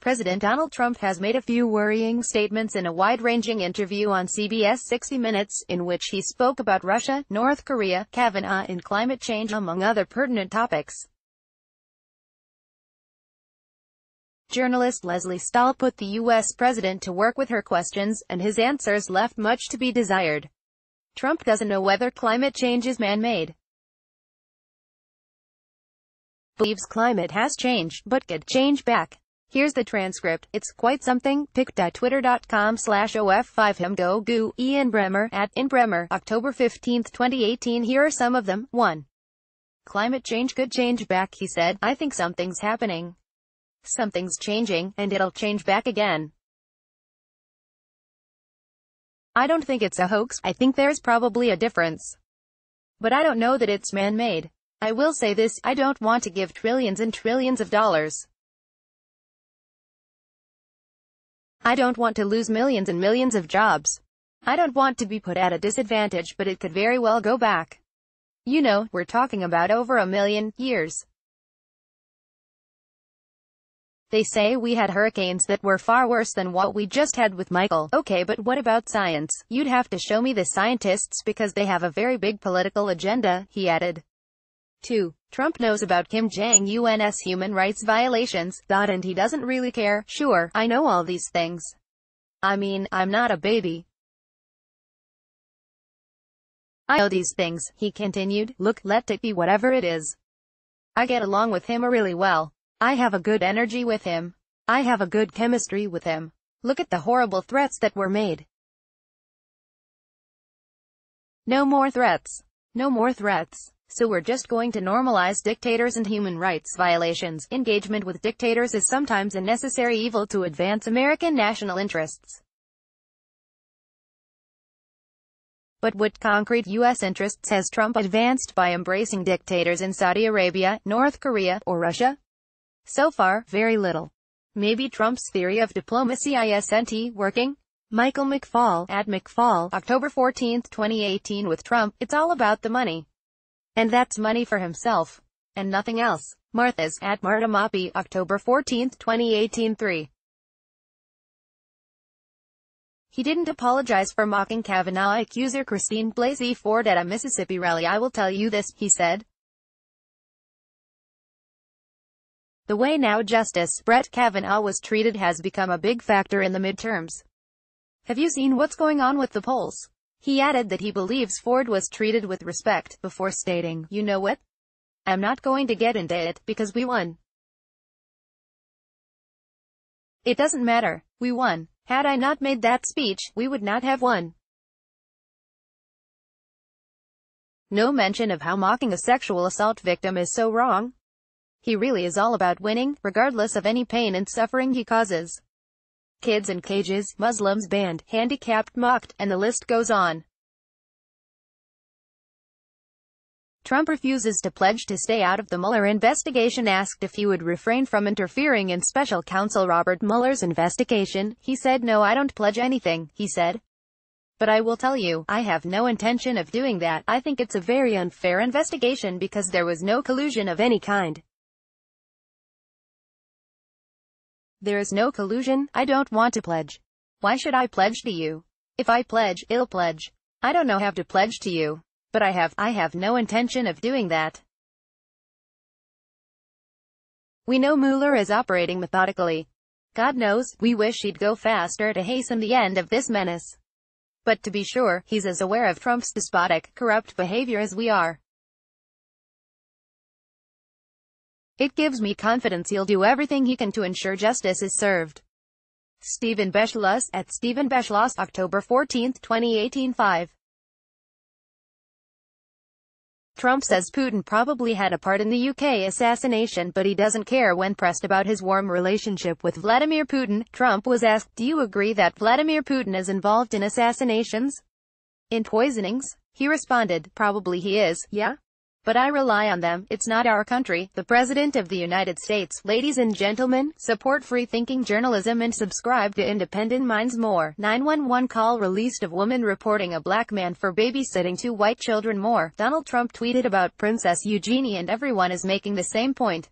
President Donald Trump has made a few worrying statements in a wide-ranging interview on CBS 60 Minutes, in which he spoke about Russia, North Korea, Kavanaugh, and climate change, among other pertinent topics. Journalist Leslie Stahl put the US president to work with her questions, and his answers left much to be desired. Trump doesn't know whether climate change is man-made. Believes climate has changed, but could change back. Here's the transcript. It's quite something. pic.twitter.com/of5himgogoo. Ian Bremmer, @IanBremmer, October 15, 2018. Here are some of them. 1. Climate change could change back, he said. I think something's happening. Something's changing, and it'll change back again. I don't think it's a hoax. I think there's probably a difference. But I don't know that it's man-made. I will say this, I don't want to give trillions and trillions of dollars. I don't want to lose millions and millions of jobs. I don't want to be put at a disadvantage, but it could very well go back. You know, we're talking about over 1 million years. They say we had hurricanes that were far worse than what we just had with Michael. Okay, but what about science? You'd have to show me the scientists because they have a very big political agenda, he added. 2. Trump knows about Kim Jong-un's human rights violations, and he doesn't really care. Sure, I know all these things. I mean, I'm not a baby. I know these things, he continued. Look, let it be whatever it is. I get along with him really well. I have a good energy with him. I have a good chemistry with him. Look at the horrible threats that were made. No more threats. No more threats. So we're just going to normalize dictators and human rights violations. Engagement with dictators is sometimes a necessary evil to advance American national interests. But what concrete U.S. interests has Trump advanced by embracing dictators in Saudi Arabia, North Korea, or Russia? So far, very little. Maybe Trump's theory of diplomacy isn't working? Michael McFaul, @McFaul, October 14, 2018. With Trump, it's all about the money. And that's money for himself. And nothing else. Martha's, @MartaMoppy, October 14, 2018. 3. He didn't apologize for mocking Kavanaugh accuser Christine Blasey Ford at a Mississippi rally. I will tell you this, he said. The way now Justice Brett Kavanaugh was treated has become a big factor in the midterms. Have you seen what's going on with the polls? He added that he believes Ford was treated with respect, before stating, you know what? I'm not going to get into it, because we won. It doesn't matter. We won. Had I not made that speech, we would not have won. No mention of how mocking a sexual assault victim is so wrong. He really is all about winning, regardless of any pain and suffering he causes. Kids in cages, Muslims banned, handicapped mocked, and the list goes on. Trump refuses to pledge to stay out of the Mueller investigation. Asked if he would refrain from interfering in special counsel Robert Mueller's investigation, he said, no, I don't pledge anything, he said. But I will tell you, I have no intention of doing that. I think it's a very unfair investigation because there was no collusion of any kind. There is no collusion. I don't want to pledge. Why should I pledge to you? If I pledge, I'll pledge. I don't know how to pledge to you. But I have no intention of doing that. We know Mueller is operating methodically. God knows, we wish he'd go faster to hasten the end of this menace. But to be sure, he's as aware of Trump's despotic, corrupt behavior as we are. It gives me confidence he'll do everything he can to ensure justice is served. Stephen Beschloss, @StephenBeschloss, October 14, 2018. 5. Trump says Putin probably had a part in the UK assassination, but he doesn't care when pressed about his warm relationship with Vladimir Putin. Trump was asked, do you agree that Vladimir Putin is involved in assassinations? In poisonings? He responded, probably he is, yeah. but I rely on them. It's not our country. The President of the United States. Ladies and gentlemen, support free-thinking journalism and subscribe to Independent Minds. More. 911 call released of woman reporting a black man for babysitting two white children. More. Donald Trump tweeted about Princess Eugenie and everyone is making the same point.